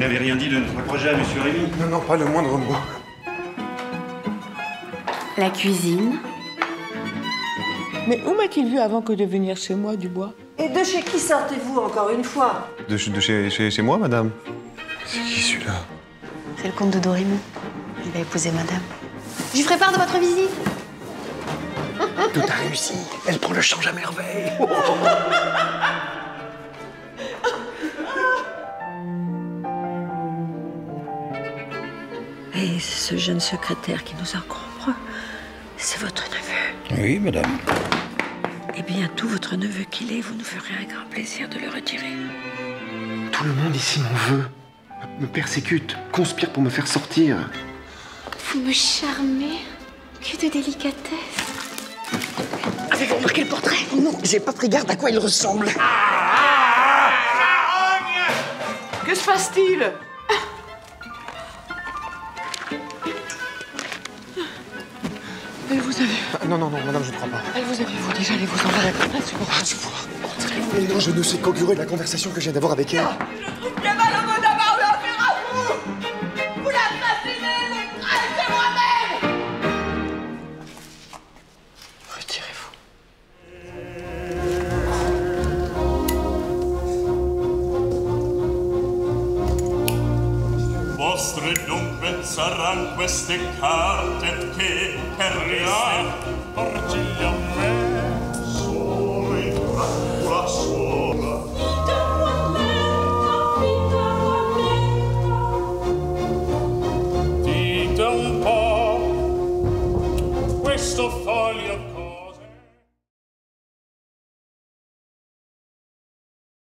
n'avez rien dit de notre projet à M. Rémy? Non, non, pas le moindre mot. La cuisine. Mais où m'a-t-il vu avant que de venir chez moi, Dubois? Et de chez qui sortez-vous, encore une fois? De chez moi, madame. C'est qui, celui-là? C'est le comte de Dorim. Il va épouser madame. Je lui ferai part de votre visite. Tout a réussi. Elle prend le change à merveille. Et ce jeune secrétaire qui nous encombre, c'est votre neveu? Oui, madame. Eh bien, tout votre neveu qu'il est, vous nous ferez un grand plaisir de le retirer. Tout le monde ici m'en veut, me persécute, conspire pour me faire sortir. Vous me charmez, que de délicatesse. Avez-vous remarqué le portrait? Non, j'ai pas pris garde à quoi il ressemble. Que se passe-t-il? Elle vous a vu. Ah, non, non, non, madame, je ne crois pas. Elle vous a vu, vous déjà, allez vous en parler. Ah, tu vois. Non, je ne sais qu'augurer de la conversation que j'ai d'avoir avec elle. Je trouve qu'il y a mal au mot d'avoir eu affaire à vous. Vous l'assassinez, les traîtres de moi-même. Retirez-vous. Vostre dunque saranno queste carte che per rien.